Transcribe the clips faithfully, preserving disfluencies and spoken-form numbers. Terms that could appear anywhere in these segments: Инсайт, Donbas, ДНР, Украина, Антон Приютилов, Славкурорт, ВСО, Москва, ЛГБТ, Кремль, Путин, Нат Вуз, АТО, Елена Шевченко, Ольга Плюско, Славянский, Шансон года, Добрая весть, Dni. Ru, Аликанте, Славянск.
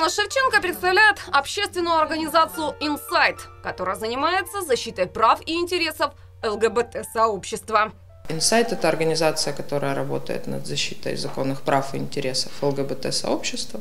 Елена Шевченко представляет общественную организацию «Инсайт», которая занимается защитой прав и интересов ЛГБТ-сообщества. «Инсайт» — это организация, которая работает над защитой законных прав и интересов ЛГБТ-сообщества.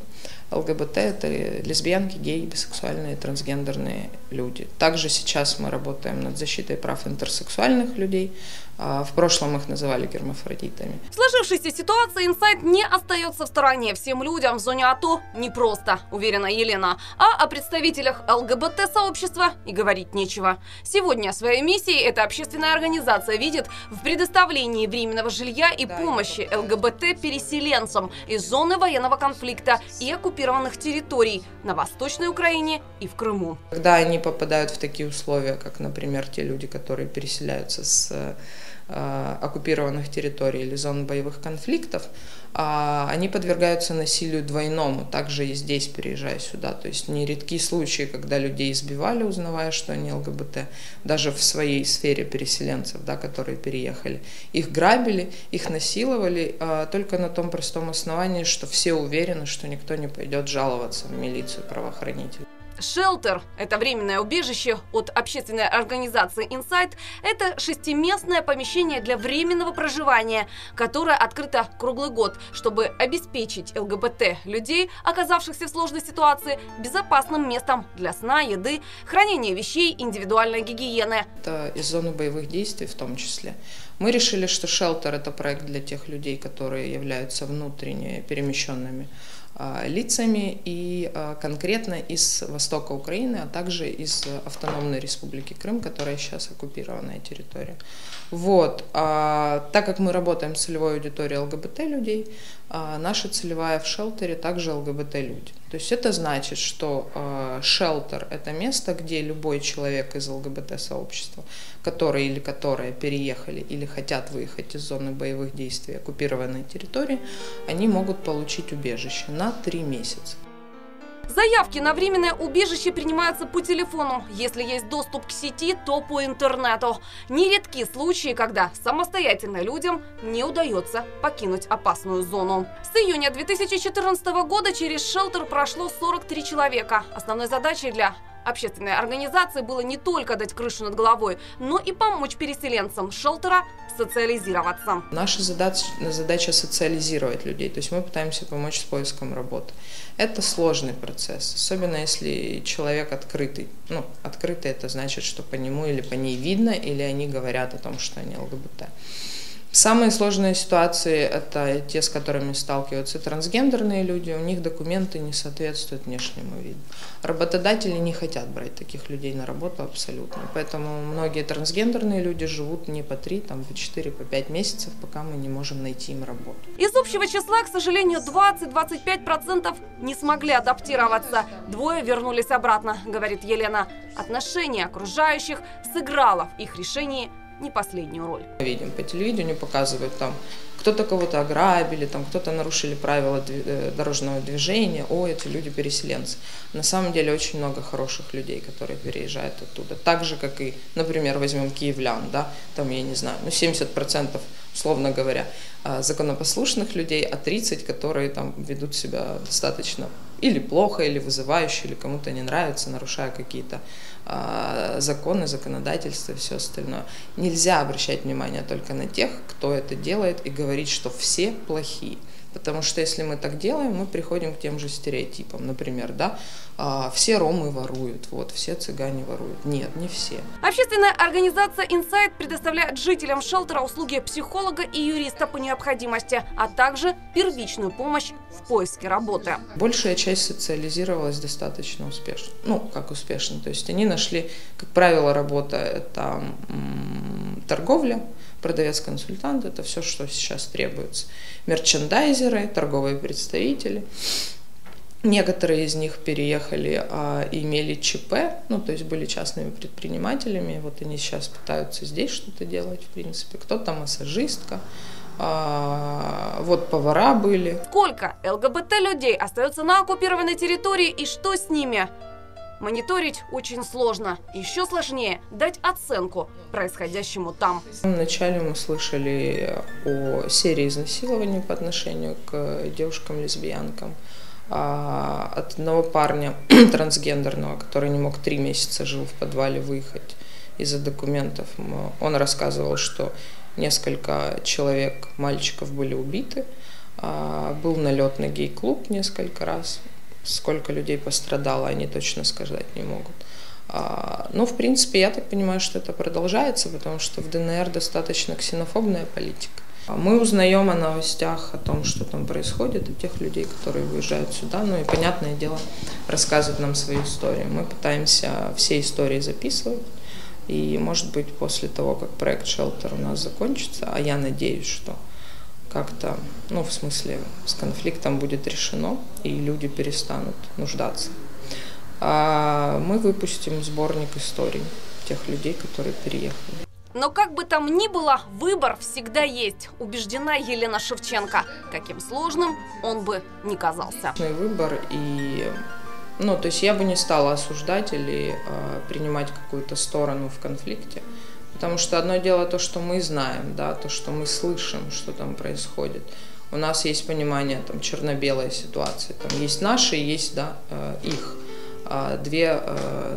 ЛГБТ — это лесбиянки, геи, бисексуальные, трансгендерные люди. Также сейчас мы работаем над защитой прав интерсексуальных людей. В прошлом их называли гермафродитами. В сложившейся ситуации «Инсайт» не остается в стороне. Всем людям в зоне АТО непросто, уверена Елена. А о представителях ЛГБТ-сообщества и говорить нечего. Сегодня своей миссией эта общественная организация видит в предоставлении временного жилья и помощи ЛГБТ-переселенцам из зоны военного конфликта и оккупации территорий на Восточной Украине и в Крыму. Когда они попадают в такие условия, как, например, те люди, которые переселяются с э, оккупированных территорий или зон боевых конфликтов, э, они подвергаются насилию двойному, также и здесь, переезжая сюда. То есть нередки случаи, когда людей избивали, узнавая, что они ЛГБТ, даже в своей сфере переселенцев, да, которые переехали. Их грабили, их насиловали э, только на том простом основании, что все уверены, что никто не пойдет жаловаться в милицию, правоохранителей. Шелтер – это временное убежище от общественной организации «Инсайт». Это шестиместное помещение для временного проживания, которое открыто круглый год, чтобы обеспечить ЛГБТ людей, оказавшихся в сложной ситуации, безопасным местом для сна, еды, хранения вещей, индивидуальной гигиены. Это из зоны боевых действий в том числе. Мы решили, что шелтер – это проект для тех людей, которые являются внутренне перемещенными лицами и конкретно из востока Украины, а также из автономной республики Крым, которая сейчас оккупированная территория. Вот. А, так как мы работаем с целевой аудиторией ЛГБТ-людей, а наша целевая в шелтере также ЛГБТ-люди. То есть это значит, что э, шелтер – это место, где любой человек из ЛГБТ-сообщества, который или которые переехали или хотят выехать из зоны боевых действий оккупированной территории, они могут получить убежище на три месяца. Заявки на временное убежище принимаются по телефону. Если есть доступ к сети, то по интернету. Нередки случаи, когда самостоятельно людям не удается покинуть опасную зону. С июня две тысячи четырнадцатого года через шелтер прошло сорок три человека. Основной задачей для общественной организации было не только дать крышу над головой, но и помочь переселенцам шелтера социализироваться. Наша задача, задача социализировать людей, то есть мы пытаемся помочь с поиском работы. Это сложный процесс, особенно если человек открытый. Ну, открытый — это значит, что по нему или по ней видно, или они говорят о том, что они ЛГБТ. Самые сложные ситуации – это те, с которыми сталкиваются трансгендерные люди, у них документы не соответствуют внешнему виду. Работодатели не хотят брать таких людей на работу абсолютно, поэтому многие трансгендерные люди живут не по три, там, по четыре, по пять месяцев, пока мы не можем найти им работу. Из общего числа, к сожалению, двадцать-двадцать пять процентов не смогли адаптироваться, двое вернулись обратно, говорит Елена. Отношение окружающих сыграло в их решении не последнюю роль. Видим, по телевидению показывают, там кто-то кого-то ограбили, там кто-то нарушили правила дорожного движения, о, эти люди переселенцы. На самом деле очень много хороших людей, которые переезжают оттуда. Так же, как и, например, возьмем киевлян, да, там, я не знаю, ну семьдесят процентов, условно говоря, законопослушных людей, а тридцать процентов, которые там ведут себя достаточно или плохо, или вызывающе, или кому-то не нравится, нарушая какие-то э, законы, законодательства и все остальное. Нельзя обращать внимание только на тех, кто это делает, и говорить, что все плохие. Потому что если мы так делаем, мы приходим к тем же стереотипам. Например, да, э, все ромы воруют, вот, все цыгане воруют. Нет, не все. Общественная организация «Инсайт» предоставляет жителям шелтера услуги психолога и юриста по необходимости, а также первичную помощь в поиске работы. Большая часть социализировалась достаточно успешно. Ну, как успешно. То есть они нашли, как правило, работа – это м-м, торговля, продавец-консультант – это все, что сейчас требуется. Мерчендайзеры, торговые представители. Некоторые из них переехали а, имели ЧП, ну, то есть были частными предпринимателями. Вот они сейчас пытаются здесь что-то делать, в принципе. Кто-то массажистка. Вот повара были. Сколько ЛГБТ-людей остается на оккупированной территории и что с ними? Мониторить очень сложно. Еще сложнее дать оценку происходящему там. Вначале мы слышали о серии изнасилований по отношению к девушкам-лесбиянкам. а, от одного парня трансгендерного, который не мог три месяца жил в подвале выехать из-за документов. Он рассказывал, что несколько человек, мальчиков, были убиты, а, был налет на гей-клуб несколько раз. Сколько людей пострадало, они точно сказать не могут. А, ну, в принципе, я так понимаю, что это продолжается, потому что в ДНР достаточно ксенофобная политика. Мы узнаем о новостях, о том, что там происходит, о тех людей, которые выезжают сюда. Ну и, понятное дело, рассказывают нам свои истории. Мы пытаемся все истории записывать. И, может быть, после того, как проект «Шелтер» у нас закончится, а я надеюсь, что как-то, ну, в смысле, с конфликтом будет решено, и люди перестанут нуждаться. А мы выпустим сборник историй тех людей, которые переехали. Но как бы там ни было, выбор всегда есть, убеждена Елена Шевченко. Каким сложным он бы не казался. Выбор, и, ну, то есть я бы не стала осуждать или э, принимать какую-то сторону в конфликте. Потому что одно дело то, что мы знаем, да, то, что мы слышим, что там происходит. У нас есть понимание там черно-белой ситуации, там есть наши, есть, да, э, их. Две,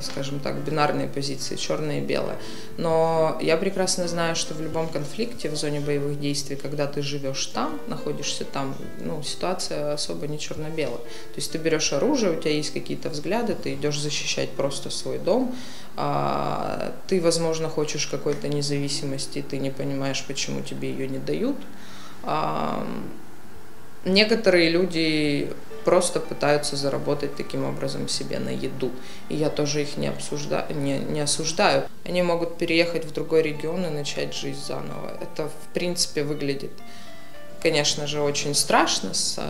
скажем так, бинарные позиции, черное и белое. Но я прекрасно знаю, что в любом конфликте, в зоне боевых действий, когда ты живешь там, находишься там, ну, ситуация особо не черно-белая. То есть ты берешь оружие, у тебя есть какие-то взгляды, ты идешь защищать просто свой дом, ты, возможно, хочешь какой-то независимости, ты не понимаешь, почему тебе ее не дают. Некоторые люди просто пытаются заработать таким образом себе на еду. И я тоже их не, обсужда... не, не осуждаю. Они могут переехать в другой регион и начать жизнь заново. Это, в принципе, выглядит, конечно же, очень страшно с,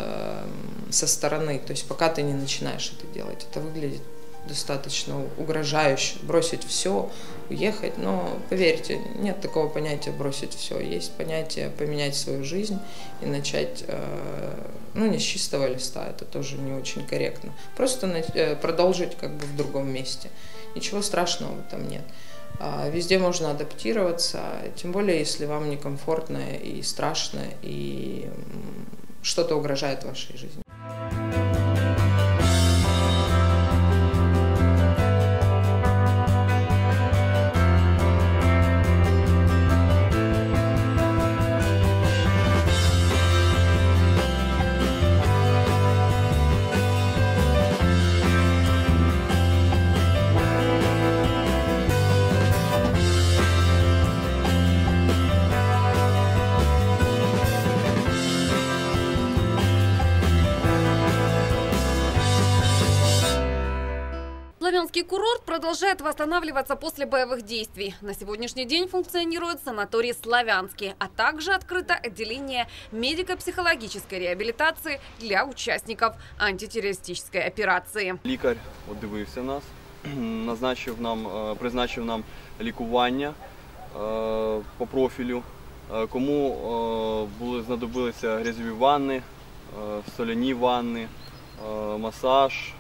со стороны. То есть пока ты не начинаешь это делать, это выглядит достаточно угрожающе. Бросить все, уехать. Но, поверьте, нет такого понятия бросить все. Есть понятие поменять свою жизнь и начать, ну, не с чистого листа, это тоже не очень корректно. Просто продолжить как бы в другом месте. Ничего страшного в этом нет. Везде можно адаптироваться, тем более, если вам некомфортно и страшно, и что-то угрожает вашей жизни. Славянский курорт продолжает восстанавливаться после боевых действий. На сегодняшний день функционирует санаторий «Славянский», а также открыто отделение медико-психологической реабилитации для участников антитеррористической операции. Лікар подивився нас, назначив нам, призначив нам лікування по профілю, кому були знадобилися грязьові ванни, соляні ванни, масаж,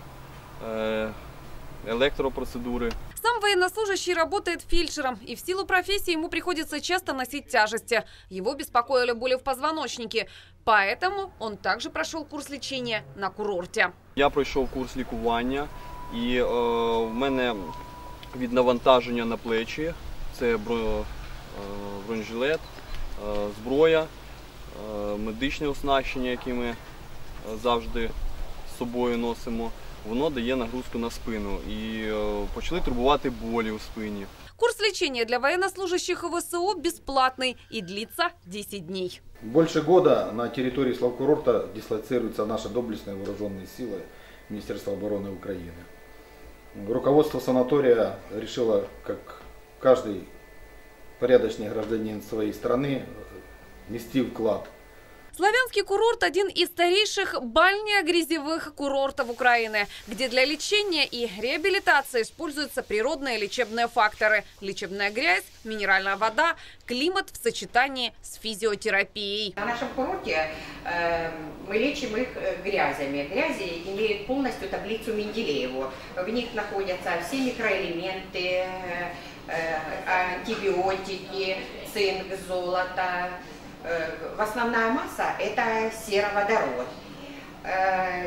электропроцедуры. Сам военнослужащий работает фельдшером, и в силу профессии ему приходится часто носить тяжести. Его беспокоили боли в позвоночнике, поэтому он также прошел курс лечения на курорте. Я прошел курс лікування, и э, в мене від навантаження на плечі, це бронежилет, э, зброя, э, медичне оснащення, яке ми завжди з собою носимо. Воно дає нагрузку на спину, і почали турбувати болі у спині. Курс лечения для военнослужащих ВСО бесплатный и длится десять дней. Больше года на территории Славкурорта дислоцируются наши доблестные вооруженные силы Министерства обороны Украины. Руководство санатория решило, как каждый порядочный гражданин своей страны, внести вклад. Славянский курорт – один из старейших бальнео-грязевых курортов Украины, где для лечения и реабилитации используются природные лечебные факторы – лечебная грязь, минеральная вода, климат в сочетании с физиотерапией. На нашем курорте э, мы лечим их грязями. Грязи имеют полностью таблицу Менделеева. В них находятся все микроэлементы, э, антибиотики, цинк, золото. В основная масса – это сероводород.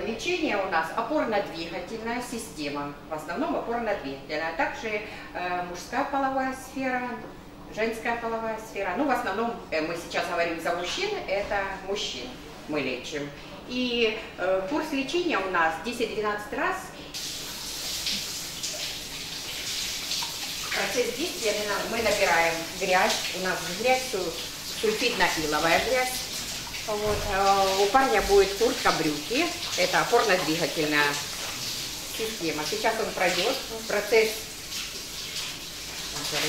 лечение у нас опорно-двигательная система, в основном опорно-двигательная, а также мужская половая сфера, женская половая сфера. Ну, в основном мы сейчас говорим за мужчин, это мужчин мы лечим. И курс лечения у нас десять-двенадцать раз. Процесс действия мы набираем грязь, у нас грязь сульфидно-иловая грязь. Вот. У парня будет куртка-брюки, это опорно-двигательная система. Сейчас он пройдет процесс, он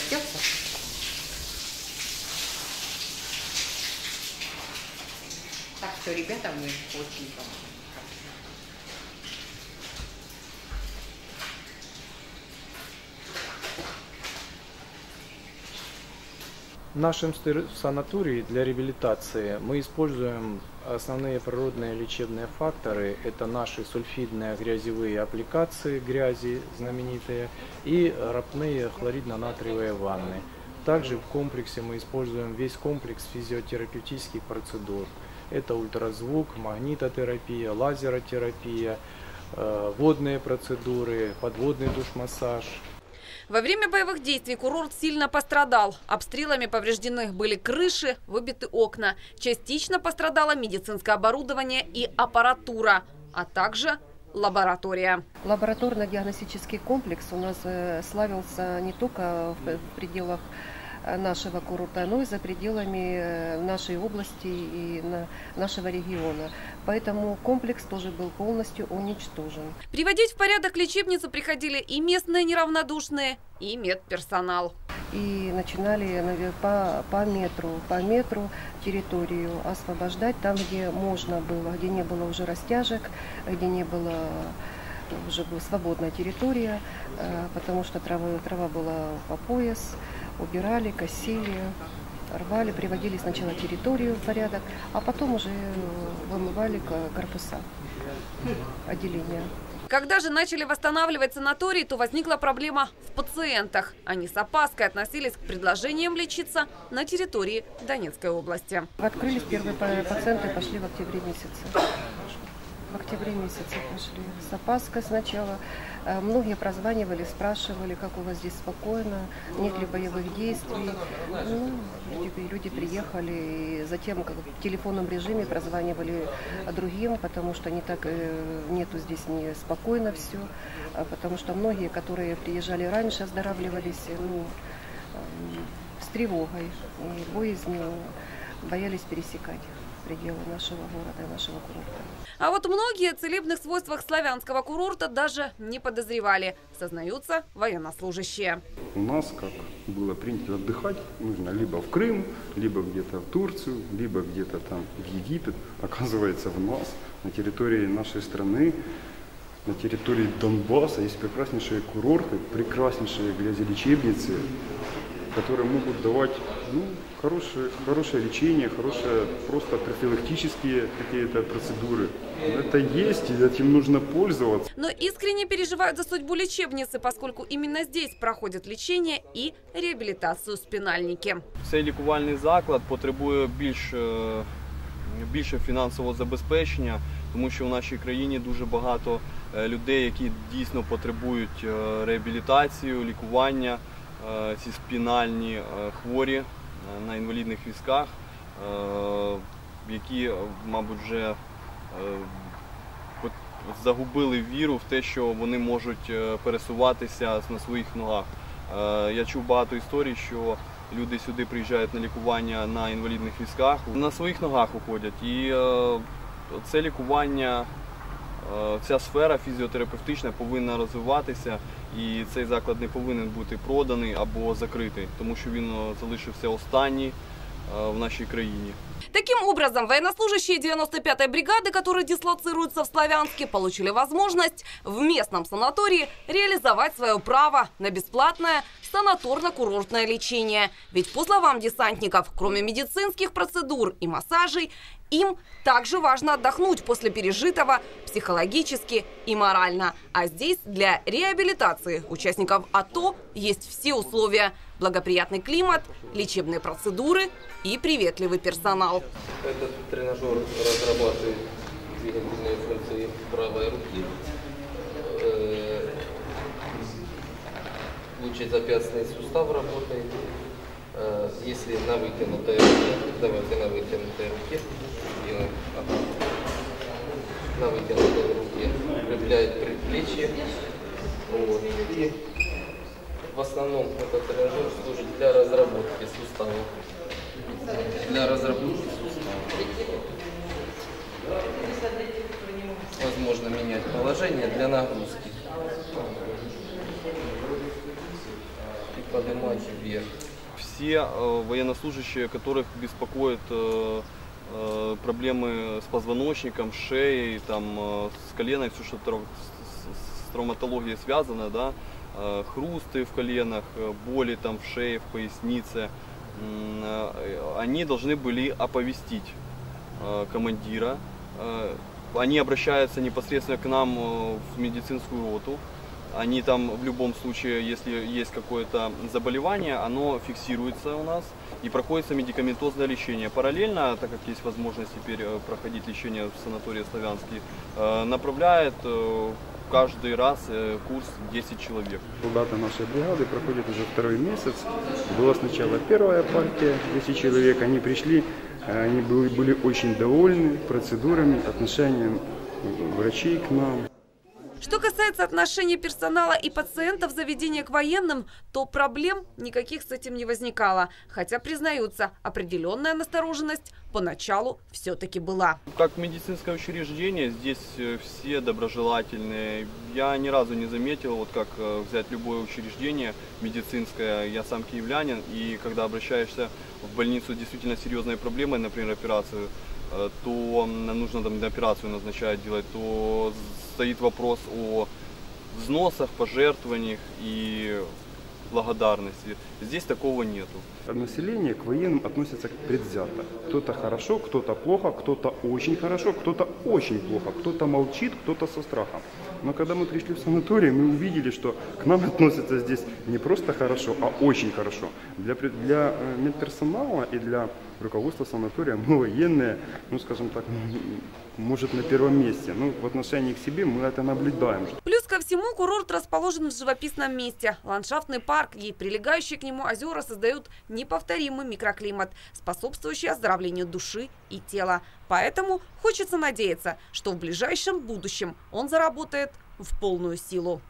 так что, ребята, мы очень помогли. В нашем санатории для реабилитации мы используем основные природные лечебные факторы. Это наши сульфидные грязевые аппликации грязи, знаменитые, и рапные хлоридно-натриевые ванны. Также в комплексе мы используем весь комплекс физиотерапевтических процедур. Это ультразвук, магнитотерапия, лазеротерапия, водные процедуры, подводный душ-массаж. Во время боевых действий курорт сильно пострадал. Обстрелами повреждены были крыши, выбиты окна. Частично пострадало медицинское оборудование и аппаратура, а также лаборатория. Лабораторно-диагностический комплекс у нас славился не только в пределах нашего курорта, но и за пределами нашей области и нашего региона. Поэтому комплекс тоже был полностью уничтожен. Приводить в порядок лечебницу приходили и местные неравнодушные, и медперсонал. И начинали, наверное, по, по метру, по метру территорию освобождать там, где можно было, где не было уже растяжек, где не было... Уже была свободная территория, потому что трава, трава была по пояс, убирали, косили, рвали, приводили сначала территорию в порядок, а потом уже вымывали корпуса отделения. Когда же начали восстанавливать санаторий, то возникла проблема в пациентах. Они с опаской относились к предложениям лечиться на территории Донецкой области. Открылись первые пациенты, пошли в октябре месяце. В октябре месяце пошли с опаской сначала. Многие прозванивали, спрашивали, как у вас здесь спокойно, нет ли боевых действий. Ну, люди, люди приехали и затем как в телефонном режиме прозванивали другим, потому что не так, нету здесь не спокойно все. Потому что многие, которые приезжали раньше, оздоравливались, ну, с тревогой и боязнью, боялись пересекать пределы нашего города, нашего курорта. А вот многие о целебных свойствах славянского курорта даже не подозревали, сознаются военнослужащие. У нас, как было принято отдыхать, нужно либо в Крым, либо где-то в Турцию, либо где-то там в Египет. Оказывается, в нас, на территории нашей страны, на территории Донбасса есть прекраснейшие курорты, прекраснейшие грязелечебницы, которые могут давать, ну, хорошее, хорошее лечение, хорошие просто профилактические какие-то процедуры. Это есть, и этим нужно пользоваться. Но искренне переживают за судьбу лечебницы, поскольку именно здесь проходят лечение и реабилитацию спинальники. Цей лікувальний заклад потребує більше, більше фінансового забезпечення, тому що в нашій країні дуже багато людей, які дійсно потребують реабілітацію, лікування. Ці спінальні хворі на інвалідних візках, які, мабуть, вже загубили віру в те, що вони можуть пересуватися на своїх ногах. Я чув багато історій, що люди сюди приїжджають на лікування на інвалідних візках, на своїх ногах уходять. І це лікування, ця сфера фізіотерапевтична повинна розвиватися, і цей заклад не повинен бути проданий або закритий, тому що він залишився останній в нашей стране. Таким образом, военнослужащие девяносто пятой бригады, которые дислоцируются в Славянске, получили возможность в местном санатории реализовать свое право на бесплатное санаторно-курортное лечение. Ведь, по словам десантников, кроме медицинских процедур и массажей, им также важно отдохнуть после пережитого психологически и морально. А здесь для реабилитации участников АТО есть все условия. Благоприятный климат, лечебные процедуры и приветливый персонал. Этот тренажер разрабатывает двигательные функции правой руки, э, лучезапястный сустав работает. Э, если на вытянутой руке, давайте на вытянутой руке, делаем, ага. На вытянутой руке укрепляет предплечье. Вот. И в основном этот тренажер служит для разработки сустава. Для разработки сустава. Возможно менять положение для нагрузки. И поднимать вверх. Все э, военнослужащие, которых беспокоит э, э, проблемы с позвоночником, с шеей, там, э, с коленом, все, что с, с травматологией связано, да, э, хрусты в коленах, боли там, в шее, в пояснице, они должны были оповестить командира. Они обращаются непосредственно к нам в медицинскую роту. Они там в любом случае, если есть какое-то заболевание, оно фиксируется у нас и проходится медикаментозное лечение. Параллельно, так как есть возможность теперь проходить лечение в санатории Славянский, направляет каждый раз курс десять человек. Солдаты нашей бригады проходят уже второй месяц. Была сначала первая партия, десять человек. Они пришли, они были очень довольны процедурами, отношением врачей к нам. Что касается отношений персонала и пациентов заведения к военным, то проблем никаких с этим не возникало. Хотя, признаются, определенная настороженность поначалу все-таки была. Как медицинское учреждение, здесь все доброжелательные. Я ни разу не заметил, вот как взять любое учреждение медицинское, я сам киевлянин, и когда обращаешься в больницу с действительно серьезной проблемой, например, операцию, то нужно там операцию назначать, делать, то стоит вопрос о взносах, пожертвованиях и благодарности. Здесь такого нету. Население к военным относится предвзято. Кто-то хорошо, кто-то плохо, кто-то очень хорошо, кто-то очень плохо, кто-то молчит, кто-то со страхом. Но когда мы пришли в санаторий, мы увидели, что к нам относятся здесь не просто хорошо, а очень хорошо. Для, для медперсонала и для руководства санатория мы военные, ну скажем так, может на первом месте. Ну, в отношении к себе мы это наблюдаем. Плюс ко всему курорт расположен в живописном месте. Ландшафтный парк и прилегающие к нему озера создают неповторимый микроклимат, способствующий оздоровлению души и тела. Поэтому хочется надеяться, что в ближайшем будущем он заработает в полную силу.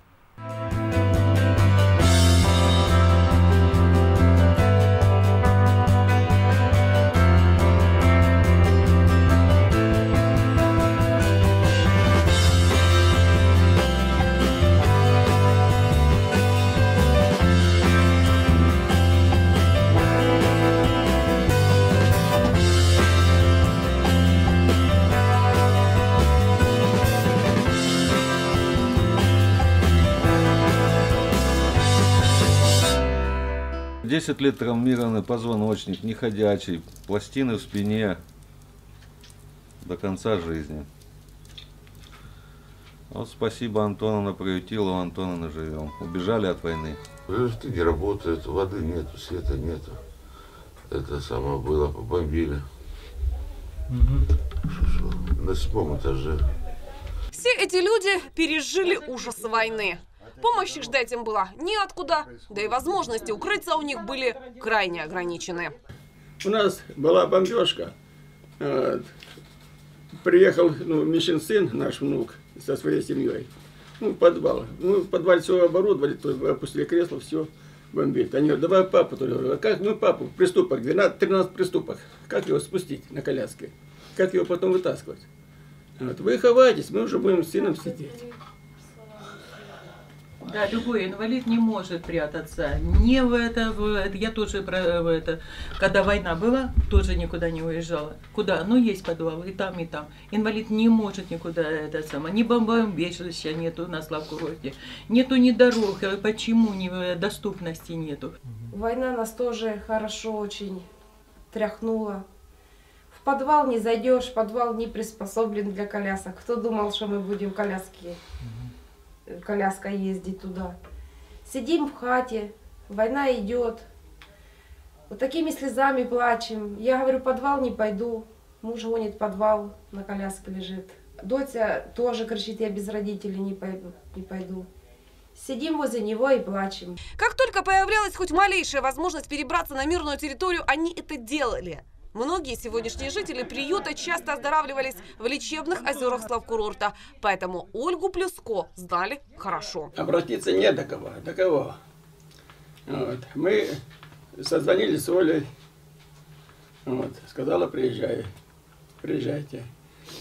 десять лет травмированный позвоночник, неходячий, пластины в спине до конца жизни. Вот спасибо Антону Приютилову, Антону Наживем. Убежали от войны. Жильцы не работают, воды нету, света нету. Это само было, побомбили. Угу. На седьмом этаже. Все эти люди пережили ужас войны. Помощи ждать им было неоткуда, да и возможности укрыться у них были крайне ограничены. У нас была бомбежка. Приехал ну, Мишин сын, наш внук, со своей семьей. Ну, в подвал. Ну, в подвале все оборудовали, опустили кресло, все бомбит. Они говорят, давай папу. Я говорю, а как мы папу? Приступок, двенадцать, тринадцать приступок. Как его спустить на коляске? Как его потом вытаскивать? Вот, вы ховайтесь, мы уже будем с сыном сидеть. Да, любой инвалид не может прятаться. Не в это, в это. Я тоже, в это, когда война была, тоже никуда не уезжала. Куда? Ну, есть подвал, и там, и там. Инвалид не может никуда, это самое. Ни бомбоубежища нету на Славкурорте, нету ни дорог, почему ни доступности нету. Война нас тоже хорошо очень тряхнула. В подвал не зайдешь, подвал не приспособлен для колясок. Кто думал, что мы будем коляски? Коляска ездит туда. Сидим в хате, война идет. Вот такими слезами плачем. Я говорю, подвал не пойду. Муж гонит подвал, на коляске лежит. Дотя тоже кричит, я без родителей не пойду, не пойду. Сидим возле него и плачем. Как только появлялась хоть малейшая возможность перебраться на мирную территорию, они это делали. Многие сегодняшние жители приюта часто оздоравливались в лечебных озерах Славкурорта. Поэтому Ольгу Плюско знали хорошо. Обратиться не до кого, до кого. Вот. Мы созвонились с Олей. Вот. Сказала, приезжай, приезжайте.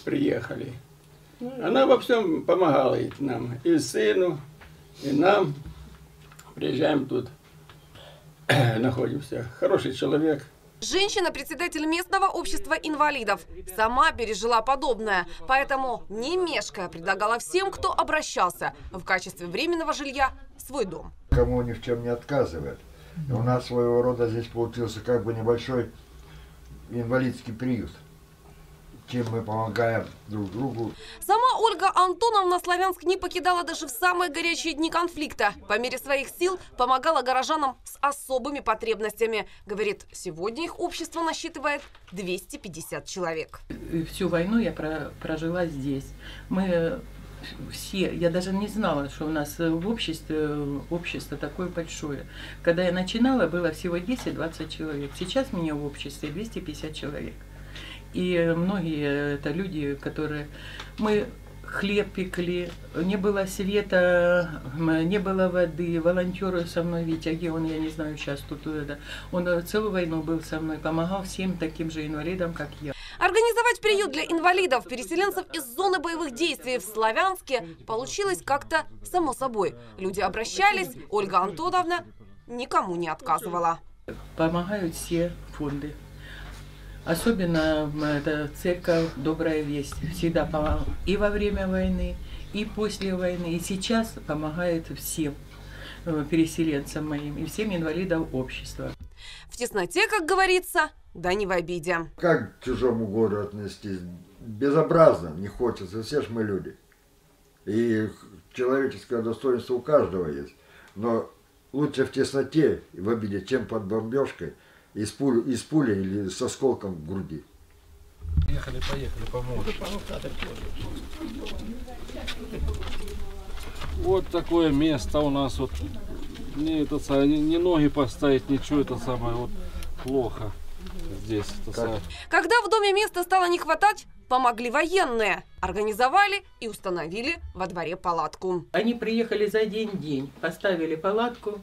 Приехали. Она во всем помогала и нам, и сыну, и нам. Приезжаем тут, находимся. Хороший человек. Женщина – председатель местного общества инвалидов. Сама пережила подобное, поэтому не мешкая предлагала всем, кто обращался, в качестве временного жилья свой дом. Кому ни в чем не отказывают. И у нас своего рода здесь получился как бы небольшой инвалидский приют, чем мы помогаем друг другу. Сама Ольга Антоновна Славянск не покидала даже в самые горячие дни конфликта. По мере своих сил помогала горожанам с особыми потребностями. Говорит, сегодня их общество насчитывает двести пятьдесят человек. Всю войну я прожила здесь. Мы все, я даже не знала, что у нас в обществе общество такое большое. Когда я начинала, было всего десять-двадцать человек. Сейчас у меня в обществе двести пятьдесят человек. И многие это люди, которые... Мы хлеб пекли, не было света, не было воды, волонтеры со мной, Витя, где он, я не знаю, сейчас тут, это. Он целую войну был со мной, помогал всем таким же инвалидам, как я. Организовать приют для инвалидов, переселенцев из зоны боевых действий в Славянске получилось как-то само собой. Люди обращались, Ольга Антоновна никому не отказывала. Помогают все фонды. Особенно это церковь «Добрая весть» всегда помогала и во время войны, и после войны, и сейчас помогает всем переселенцам моим и всем инвалидам общества. В тесноте, как говорится, да не в обиде. Как к чужому городу отнестись? Безобразно, не хочется, все ж мы люди. И человеческое достоинство у каждого есть. Но лучше в тесноте и в обиде, чем под бомбежкой. Из пули, из пули или с осколком в груди. Поехали, поехали, поможем. Вот такое место у нас. Вот. Не, это, не, не ноги поставить, ничего, это самое вот, плохо здесь. Это Когда в доме места стало не хватать, помогли военные. Организовали и установили во дворе палатку. Они приехали за день-день, поставили палатку.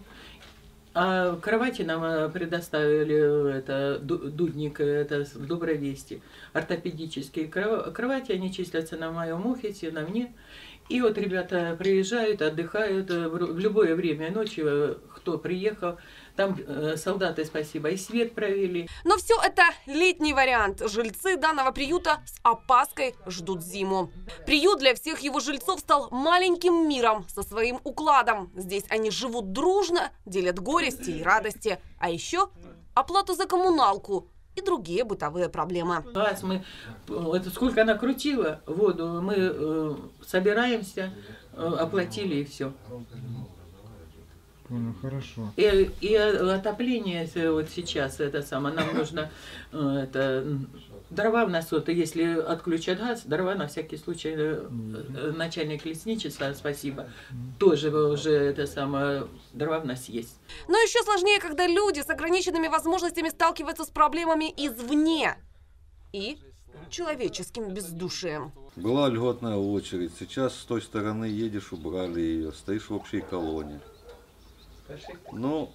А кровати нам предоставили это, дудник это, в «Доброй вести». Ортопедические кровати, они числятся на моем офисе, на мне. И вот ребята приезжают, отдыхают в любое время ночи, кто приехал. Там солдаты, спасибо, и свет провели. Но все это летний вариант. Жильцы данного приюта с опаской ждут зиму. Приют для всех его жильцов стал маленьким миром со своим укладом. Здесь они живут дружно, делят горести и радости. А еще оплату за коммуналку и другие бытовые проблемы. Раз мы, это сколько она крутила воду, мы э, собираемся, э, оплатили и все. Ну, хорошо. И, и отопление вот сейчас, это самое, нам нужно это, дрова в насоты, если отключат газ, дрова на всякий случай, начальник лесничества, спасибо, тоже уже это самое, дрова в нас есть. Но еще сложнее, когда люди с ограниченными возможностями сталкиваются с проблемами извне и человеческим бездушием. Была льготная очередь, сейчас с той стороны едешь, убрали ее, стоишь в общей колонии. Ну,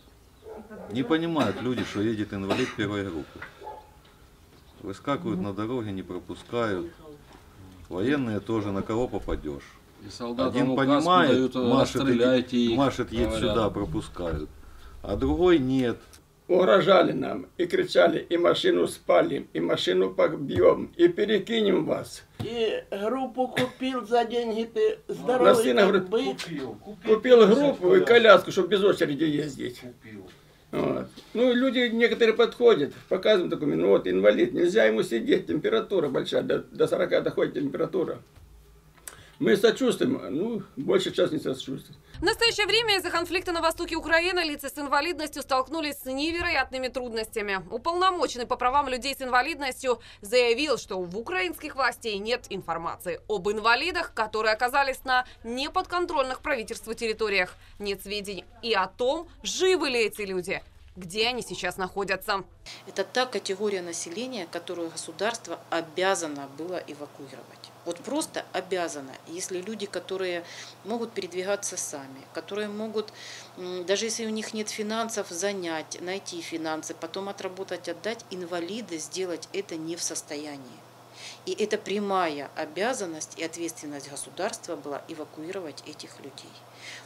не понимают люди, что едет инвалид первой группы. Выскакивают на дороге, не пропускают. Военные тоже, на кого попадешь. И один понимает, машет, машет едет сюда, пропускают. А другой нет. Угрожали нам и кричали, и машину спалим, и машину побьем, и перекинем вас. И группу купил за деньги, ты здоровый как бык. Купил, купил, купил группу и коляску, чтобы без очереди ездить. Вот. Ну и люди некоторые подходят, показывают документ, ну вот инвалид, нельзя ему сидеть, температура большая, до, до сорока доходит температура. Мы сочувствуем, ну, больше сейчас не сочувствуем. В настоящее время из-за конфликта на востоке Украины лица с инвалидностью столкнулись с невероятными трудностями. Уполномоченный по правам людей с инвалидностью заявил, что в украинских властей нет информации об инвалидах, которые оказались на неподконтрольных правительству территориях. Нет сведений и о том, живы ли эти люди, где они сейчас находятся. Это та категория населения, которую государство обязано было эвакуировать. Вот просто обязано. Если люди, которые могут передвигаться сами, которые могут, даже если у них нет финансов, занять, найти финансы, потом отработать, отдать, инвалиды сделать это не в состоянии. И это прямая обязанность и ответственность государства была эвакуировать этих людей.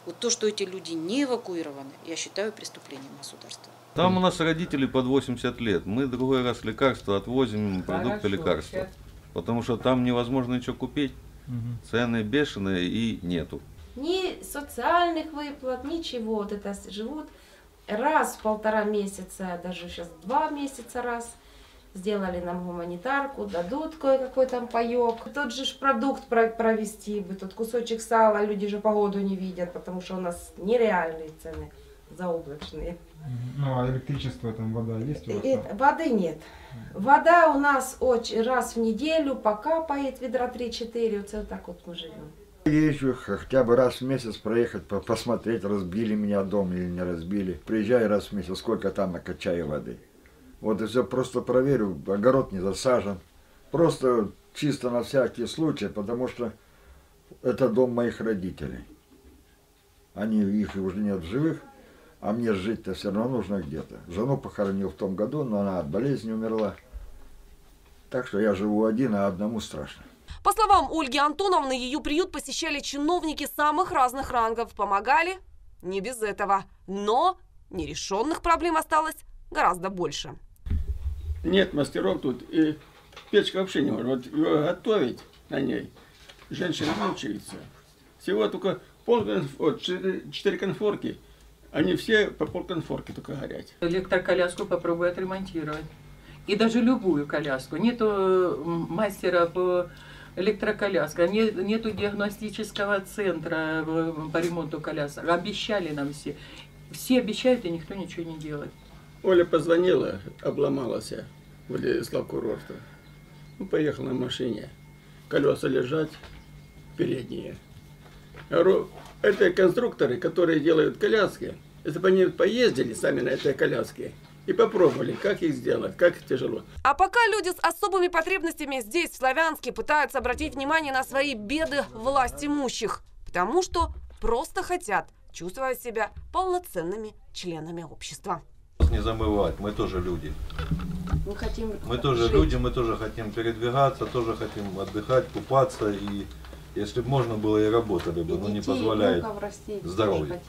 Вот то, что эти люди не эвакуированы, я считаю преступлением государства. Там у нас родители под восемьдесят лет. Мы другой раз лекарства отвозим, продукты лекарства. Потому что там невозможно ничего купить. Угу. Цены бешеные и нету. Ни социальных выплат, ничего. Вот это живут раз в полтора месяца, даже сейчас два месяца раз. Сделали нам гуманитарку, дадут кое-какой там паёк. Тот же ж продукт провести бы, тот кусочек сала, люди же погоду не видят, потому что у нас нереальные цены, заоблачные. Ну а электричество, там вода есть у вас? Там? Воды нет. Вода у нас очень, раз в неделю, пока поет ведра три-четыре, вот, вот так вот мы живем. Езжу хотя бы раз в месяц проехать, посмотреть, разбили меня дом или не разбили. Приезжаю раз в месяц, сколько там накачаю воды. Вот и все, просто проверю, огород не засажен. Просто чисто на всякий случай, потому что это дом моих родителей. Они, их уже нет живых, а мне жить-то все равно нужно где-то. Жену похоронил в том году, но она от болезни умерла. Так что я живу один, а одному страшно. По словам Ольги Антоновны, ее приют посещали чиновники самых разных рангов. Помогали не без этого. Но нерешенных проблем осталось гораздо больше. Нет мастеров тут, и печка вообще не может. Вот ее готовить на ней женщины не учатся. Всего только пол, вот, четыре конфорки, они все по полконфорки только горят. Электроколяску попробую отремонтировать. И даже любую коляску. Нету мастера по электроколяске, нет, нету диагностического центра по ремонту колясок. Обещали нам все. Все обещают, и никто ничего не делает. Оля позвонила, обломалась в Славкурорте. Ну, поехала на машине. Колеса лежат передние. Я говорю, это конструкторы, которые делают коляски. Если бы они поездили сами на этой коляске и попробовали, как их сделать, как тяжело. А пока люди с особыми потребностями здесь, в Славянске, пытаются обратить внимание на свои беды власть имущих. Потому что просто хотят чувствовать себя полноценными членами общества. Не замывать, мы тоже люди. Мы, хотим мы тоже жить. люди, мы тоже хотим передвигаться, тоже хотим отдыхать, купаться. И если бы можно было, и работали бы, и но детей, не позволяет здоровье.